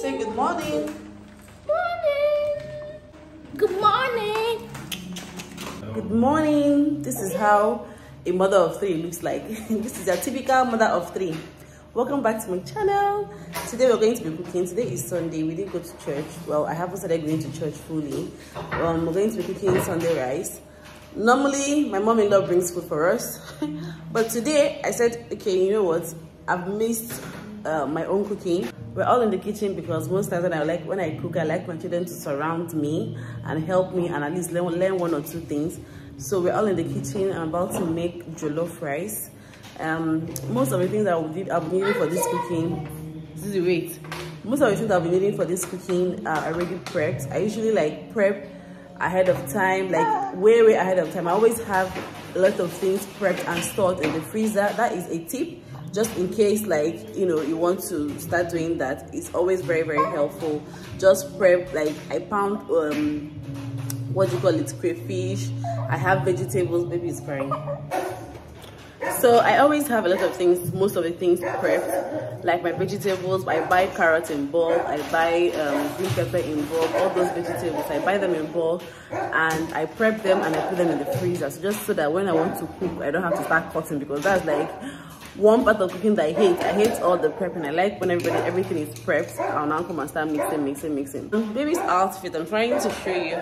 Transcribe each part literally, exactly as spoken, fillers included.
Say good morning. Morning. Good morning. Good morning. This is how a mother of three looks like. This is a typical mother of three. Welcome back to my channel. Today we're going to be cooking. Today is Sunday. We didn't go to church. Well, I haven't started going to church fully. Um, we're going to be cooking Sunday rice. Normally, my mom-in-law brings food for us. But today, I said, okay, you know what? I've missed uh, my own cooking. We're all in the kitchen because most times when I like when I cook, I like my children to surround me and help me and at least learn, learn one or two things. So we're all in the kitchen. I'm about to make jollof rice. Um, most of the things I will be I've been needing for this cooking. This is wait. Most of the things I've been needing for this cooking are already prepped. I usually like prep ahead of time, like way way ahead of time. I always have a lot of things prepped and stored in the freezer. That is a tip. Just in case, like, you know, you want to start doing that. It's always very, very helpful. Just prep, like, I pound, um, what do you call it, crayfish. I have vegetables, baby is crying. So I always have a lot of things, most of the things prepped, like my vegetables. I buy carrots in bulk, I buy um, green pepper in bulk, all those vegetables. I buy them in bulk and I prep them and I put them in the freezer. So just so that when I want to cook, I don't have to start cutting, because that's like one part of cooking that I hate. I hate all the prepping. I like when everybody, everything is prepped. I'll now come and start mixing, mixing, mixing. Baby's outfit, I'm trying to show you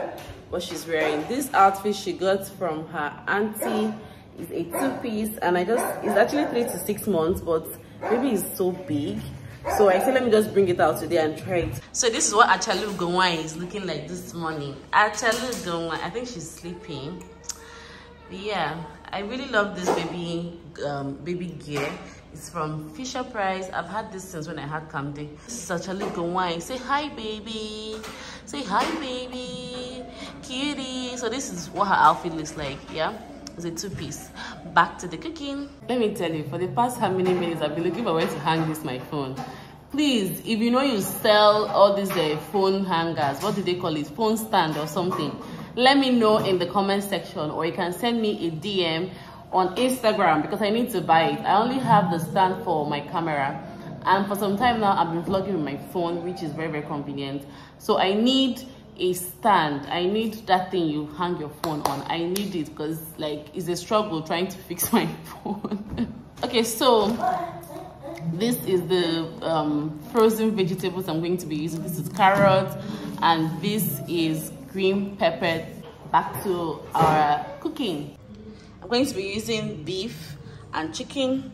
what she's wearing. This outfit she got from her auntie. Is a two-piece, and I just, it's actually three to six months, but baby is so big, so I said let me just bring it out today and try it. So this is what Achalu Gowai is looking like this morning. Achalu Gowai, I think she's sleeping. But yeah, I really love this baby um, baby gear. It's from Fisher Price. I've had this since when I had Camden. This is Achalu Gowai. Say hi, baby. Say hi, baby. Cutie. So this is what her outfit looks like. Yeah. It's a two-piece. Back to the cooking. Let me tell you, for the past how many minutes I've been looking for where to hang this my phone. Please, if you know you sell all these uh, phone hangers, what do they call it, phone stand or something, let me know in the comment section, or you can send me a D M on Instagram, because I need to buy it. I only have the stand for my camera, and for some time now I've been vlogging with my phone, which is very, very convenient. So I need a stand. I need that thing you hang your phone on. I need it because, like, it's a struggle trying to fix my phone. Okay, so this is the um frozen vegetables I'm going to be using. This is carrot and this is green pepper. Back to our cooking. I'm going to be using beef and chicken.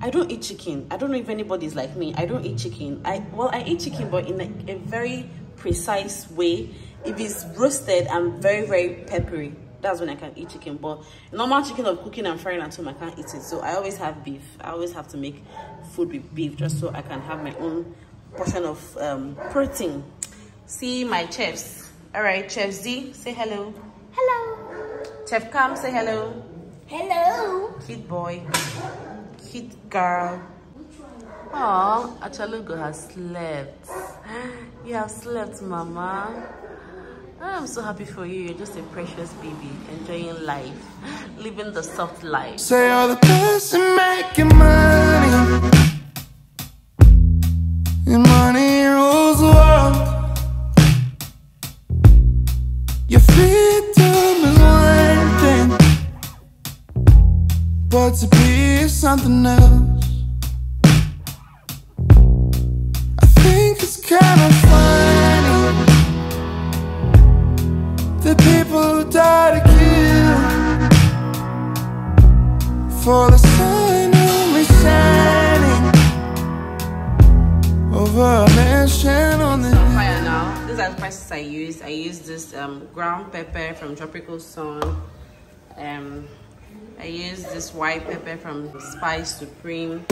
I don't eat chicken. I don't know if anybody's like me. I don't eat chicken. I well I eat chicken, but in a, a very precise way. If it's roasted and very, very peppery, that's when I can eat chicken. But normal chicken of cooking and frying at home, I can't eat it. So I always have beef. I always have to make food with beef, just so I can have my own portion of um protein. See my chefs. All right, Chef Z, say hello. Hello. Chef Cam, say hello. Hello. Kid boy, kid girl. Oh, Achalugo has slept. You have slept, Mama. I'm so happy for you. You're just a precious baby, enjoying life, living the soft life. Say all the best and making money, and money rules the world. Your freedom is one thing, but to be is something else. Kind of funny, the people who die to kill for the sun only shining over a mansion on the fire. Now, these are the spices I used. I used this um, ground pepper from Tropical Sun. Um, I used this white pepper from Spice Supreme,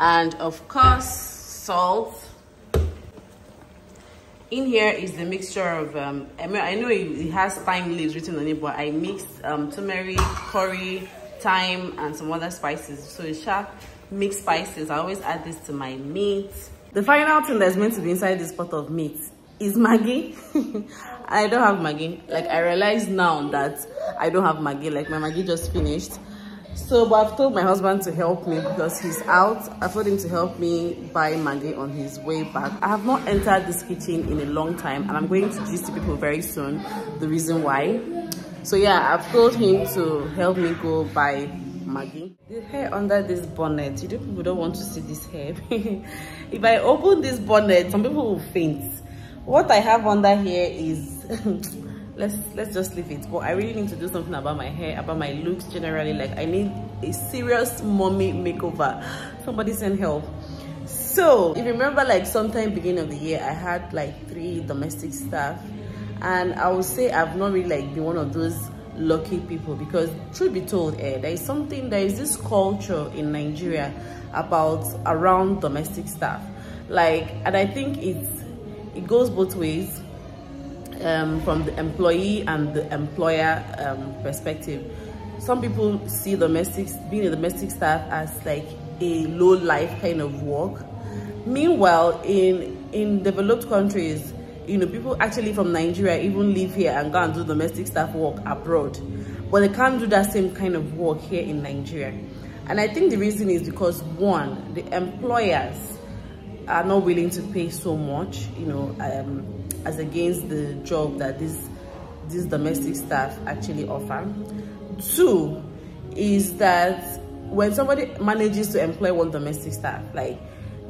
and of course, salt. In here is the mixture of, um, I mean, I know it, it has thyme leaves written on it, but I mixed um, turmeric, curry, thyme, and some other spices. So it's sharp mixed spices. I always add this to my meat. The final thing that's meant to be inside this pot of meat is Maggi. I don't have Maggi. Like, I realize now that I don't have Maggi. Like, my Maggi just finished. So, but I've told my husband to help me because he's out. I've told him to help me buy Maggi on his way back. I have not entered this kitchen in a long time, and I'm going to teach to people very soon the reason why. So yeah, I've told him to help me go buy Maggi. The hair under this bonnet, you know, people don't want to see this hair. If I open this bonnet, some people will faint. What I have under here is let's let's just leave it. But I really need to do something about my hair, about my looks generally. Like, I need a serious mommy makeover. Somebody send help. So if you remember, like sometime beginning of the year, I had like three domestic staff, and I would say I've not really like been one of those lucky people, because truth be told, eh, there is something there is this culture in Nigeria about around domestic staff, like, and I think it's it goes both ways, um from the employee and the employer um perspective. Some people see domestics being a domestic staff as like a low life kind of work. Meanwhile, in in developed countries, you know, people actually from Nigeria even live here and go and do domestic staff work abroad, but they can't do that same kind of work here in Nigeria. And I think the reason is because, one, the employers are not willing to pay so much, you know, um, as against the job that this this domestic staff actually offer. Two is that when somebody manages to employ one domestic staff, like,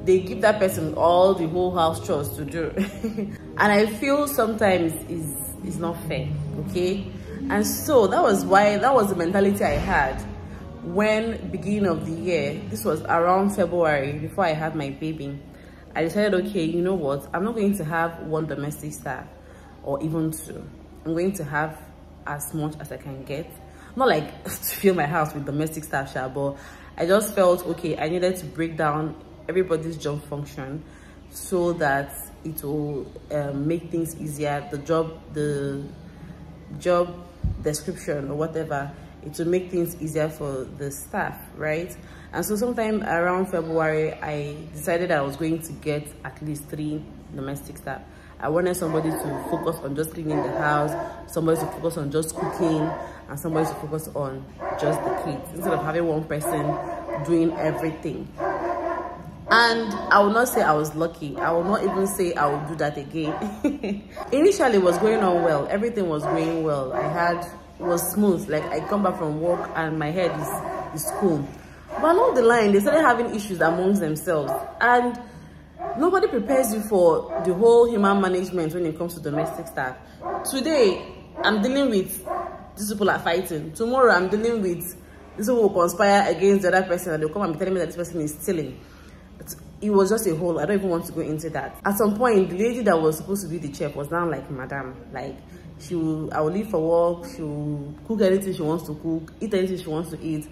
they give that person all the whole house chores to do. And I feel sometimes is is not fair, okay? And so that was why, that was the mentality I had when beginning of the year, this was around February, before I had my baby, I decided, okay, you know what? I'm not going to have one domestic staff or even two. I'm going to have as much as I can get. Not like to fill my house with domestic staff, but I just felt, okay, I needed to break down everybody's job function so that it will uh, make things easier. The job, the job description or whatever, it will make things easier for the staff, right? And so sometime around February, I decided I was going to get at least three domestic staff. I wanted somebody to focus on just cleaning the house, somebody to focus on just cooking, and somebody to focus on just the kids, instead of having one person doing everything. And I will not say I was lucky. I will not even say I will do that again. Initially, it was going on well. Everything was going well. I had, it was smooth. Like, I come back from work and my head is, is cool. But along the line, they started having issues amongst themselves. And nobody prepares you for the whole human management when it comes to domestic staff. Today, I'm dealing with, these people are fighting. Tomorrow, I'm dealing with, these people will conspire against the other person, and they'll come and be telling me that this person is stealing. It was just a whole, I don't even want to go into that. At some point, the lady that was supposed to be the chef was now like, madam, like, she will, I will leave for work, she will cook anything she wants to cook, eat anything she wants to eat,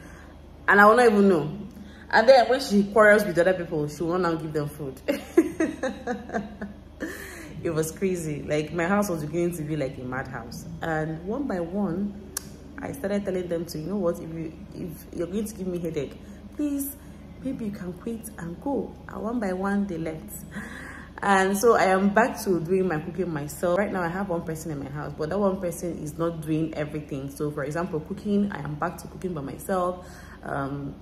and I will not even know. And then when she quarrels with other people, she will not now give them food. It was crazy. Like, my house was beginning to be like a madhouse. And one by one, I started telling them to, you know what, if, you, if you're going to give me a headache, please, maybe you can quit and go. And one by one, they left. And so I am back to doing my cooking myself. Right now, I have one person in my house, but that one person is not doing everything. So, for example, cooking, I am back to cooking by myself. Um,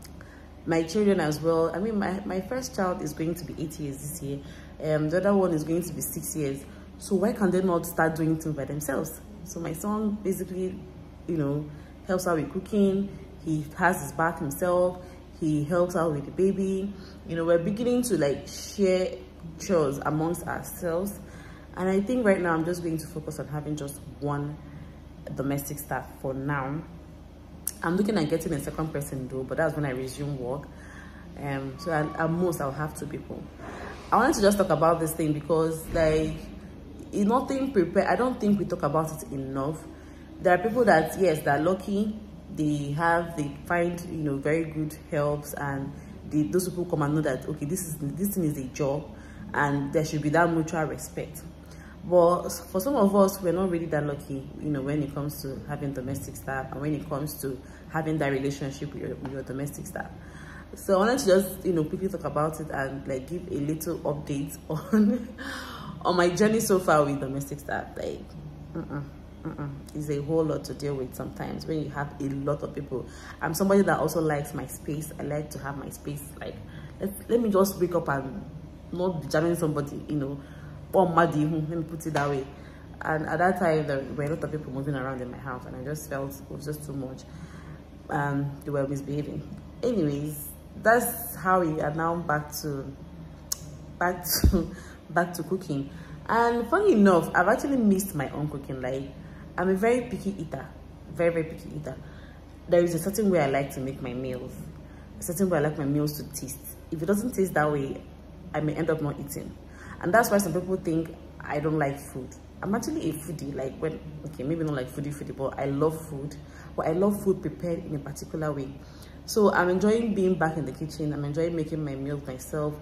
my children as well. I mean, my, my first child is going to be eight years this year. Um, the other one is going to be six years. So why can they not start doing things by themselves? So my son basically, you know, helps out with cooking. He has his bath himself. He helps out with the baby. You know, we're beginning to like share chores amongst ourselves. And I think right now I'm just going to focus on having just one domestic staff for now. I'm looking at getting a second person though, but that's when I resume work. Um, so at, at most I'll have two people. I wanted to just talk about this thing because, like, in nothing prepared, I don't think we talk about it enough. There are people that, yes, they're lucky. They have, they find, you know, very good helps, and they, those people come and know that, okay, this is this thing is a job, and there should be that mutual respect. But for some of us, we're not really that lucky, you know, when it comes to having domestic staff, and when it comes to having that relationship with your, with your domestic staff. So I wanted to just, you know, quickly talk about it and like give a little update on on my journey so far with domestic staff. Like, mm-mm, mm-mm, it's a whole lot to deal with sometimes when you have a lot of people. I'm somebody that also likes my space. I like to have my space. Like, let, let me just wake up and not jamming somebody, you know, or muddy, let me put it that way. And at that time, there were a lot of people moving around in my house, and I just felt it was just too much. Um, they were misbehaving. Anyways, that's how we are now back to back to back to cooking. And funny enough, I've actually missed my own cooking. Like, I'm a very picky eater, very very picky eater. There is a certain way I like to make my meals, a certain way I like my meals to taste. If it doesn't taste that way, I may end up not eating, and that's why some people think I don't like food. I'm actually a foodie. Like, when, okay, maybe not like foodie foodie, but I love food. But I love food prepared in a particular way. So I'm enjoying being back in the kitchen. I'm enjoying making my meals myself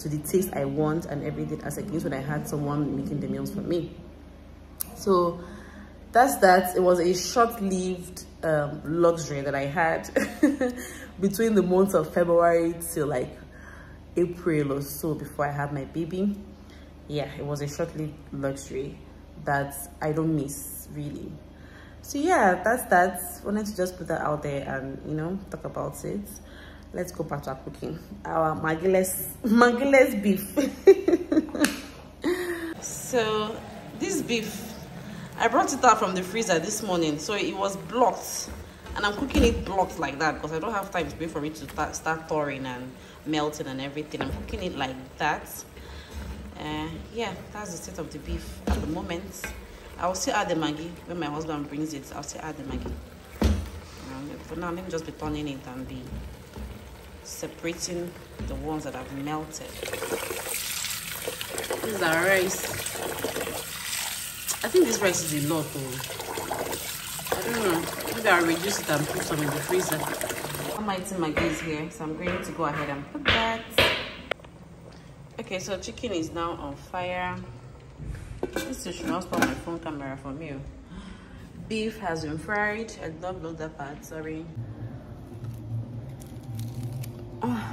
to the taste I want and everything, as against when I had someone making the meals for me. So that's that. It was a short-lived um, luxury that I had between the months of February till like April or so before I had my baby. Yeah, it was a short-lived luxury that I don't miss really. So yeah, that's that. Wanted to just put that out there and, you know, talk about it. Let's go back to our cooking, our Maggi's Maggi's beef. So this beef, I brought it out from the freezer this morning, so it was blocked, and I'm cooking it blocked like that because I don't have time to wait for it to start thawing and melting and everything. I'm cooking it like that. Uh, yeah, that's the state of the beef at the moment. I'll still add the Maggi when my husband brings it. I'll still add the Maggi. Um, for now, let me just be turning it and be separating the ones that have melted. This is our rice. I think this rice is a lot though. I don't know. Maybe I'll reduce it and put some in the freezer. I'm eating Maggi is here, so I'm going to go ahead and put that. Okay, so chicken is now on fire. This should not spoil my phone camera for me. Beef has been fried. I don't blow that part, sorry. Oh,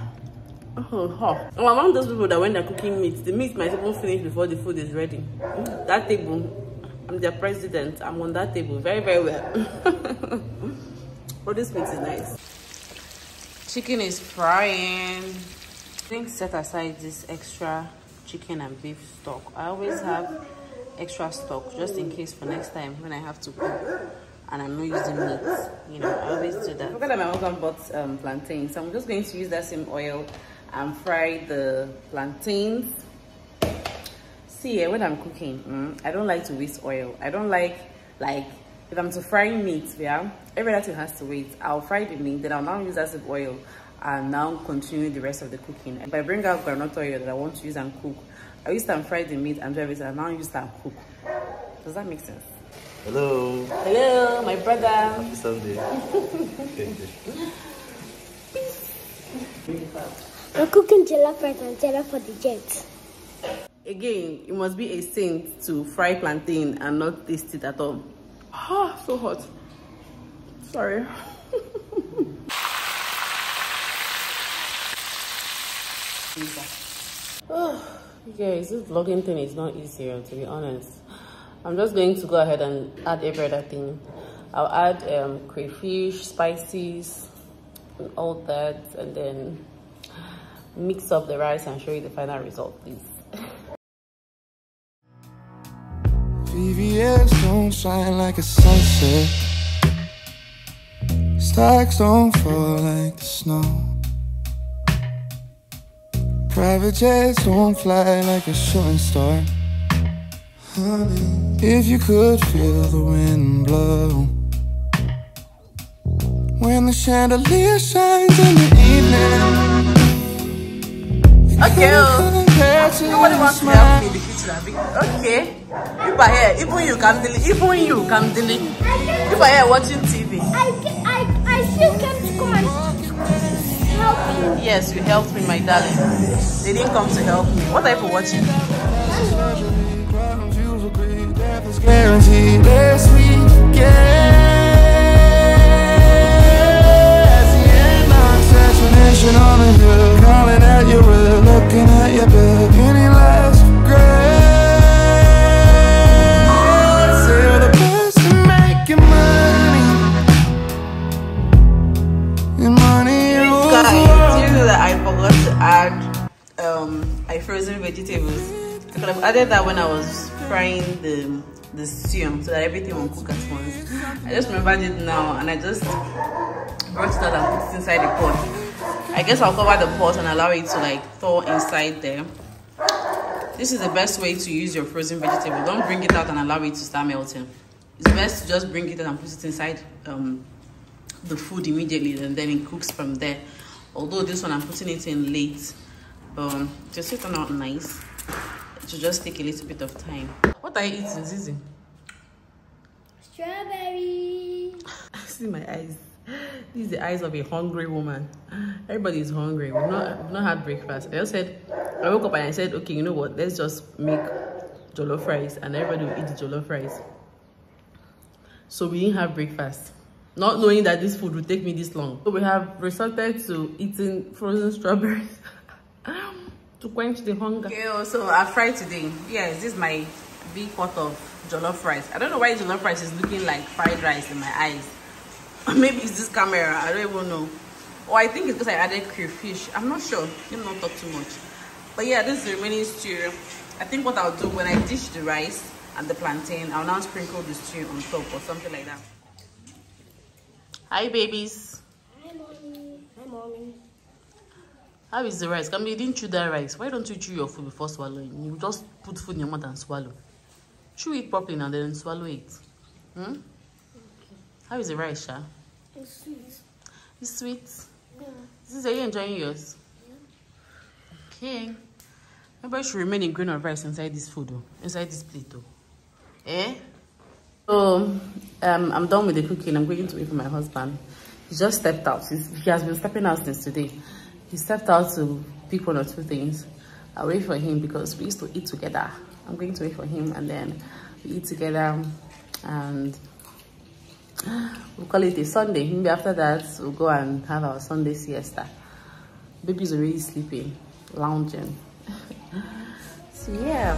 oh, oh. I'm among those people that when they're cooking meat, the meat might even finish before the food is ready. That table, I'm their president. I'm on that table very, very well. But this meat is nice. Chicken is frying. I think set aside this extra chicken and beef stock. I always have extra stock just in case for next time when I have to cook and I'm not using meat, you know, I always do that. Look at my husband bought um, plantains, so I'm just going to use that same oil and fry the plantains. See, when I'm cooking, mm, I don't like to waste oil. I don't like, like, if I'm to fry meat, yeah, everything has to wait. I'll fry the meat, then I'll now use that same oil and now continue the rest of the cooking. If I bring out groundnut oil that I want to use and cook, I used to fry the meat and do everything, and now use that and cook. Does that make sense? Hello. Hello, my brother. Happy Sunday. Thank you. We're cooking jollof rice and jollof for the jets. Again, you must be a saint to fry plantain and not taste it at all. Ah, so hot. Sorry. Oh, guys, this vlogging thing is not easier, to be honest. I'm just going to go ahead and add every other thing. I'll add um, crayfish, spices, and all that, and then mix up the rice and show you the final result, please. V V S don't shine like a sunset. Stacks don't fall like the snow. Private jets don't fly like a shooting star. Honey, if you could feel the wind blow when the chandelier shines in the evening. Okay, nobody wants to help me in the kitchen. Okay, if I hear, even you come delete, even you come delete. If I hear watching T V, I, I, I still can't come. Yes, you helped me, my darling. They didn't come to help me. What are you for watching? added that when I was frying the the stew so that everything won't cook at once. I just remembered it now and I just brought it out and put it inside the pot. I guess I'll cover the pot and allow it to like thaw inside there. This is the best way to use your frozen vegetable. Don't bring it out and allow it to start melting. It's best to just bring it out and put it inside um, the food immediately, and then it cooks from there. Although this one I'm putting it in late, but um, just it turn out nice. It should just take a little bit of time. What are you eating, Zizi? Strawberry. See my eyes. These are the eyes of a hungry woman. Everybody is hungry. We've not, we've not had breakfast. I just said, I woke up and I said, okay, you know what? Let's just make jollof rice, and everybody will eat the jollof rice. So we didn't have breakfast, not knowing that this food would take me this long. So we have resorted to eating frozen strawberries to quench the hunger. Okay, so I fried today. Yes, this is my big pot of jollof rice. I don't know why jollof rice is looking like fried rice in my eyes. Maybe it's this camera, I don't even know. Or I think it's because I added crayfish. I'm not sure. Let me not talk too much. But yeah, this is the remaining stew. I think what I'll do when I dish the rice and the plantain, I'll now sprinkle the stew on top or something like that. Hi, babies. Hi, mommy. Hi, mommy. How is the rice? Come, you didn't chew that rice. Why don't you chew your food before swallowing? You just put food in your mouth and swallow. Chew it properly now, then swallow it. Hmm? Okay. How is the rice, Sha? It's sweet. It's sweet? Yeah. Zizi, are you enjoying yours? Yeah. Okay. Everybody should remain in grain of rice inside this food, though. Inside this plate, though. Eh? So, um, I'm done with the cooking. I'm going to wait for my husband. He just stepped out. He's, he has been stepping out since today. He stepped out to pick one or two things. I'll wait for him because we used to eat together. I'm going to wait for him and then we eat together and we'll call it a Sunday. Maybe after that, we'll go and have our Sunday siesta. Baby's already sleeping, lounging. So, yeah.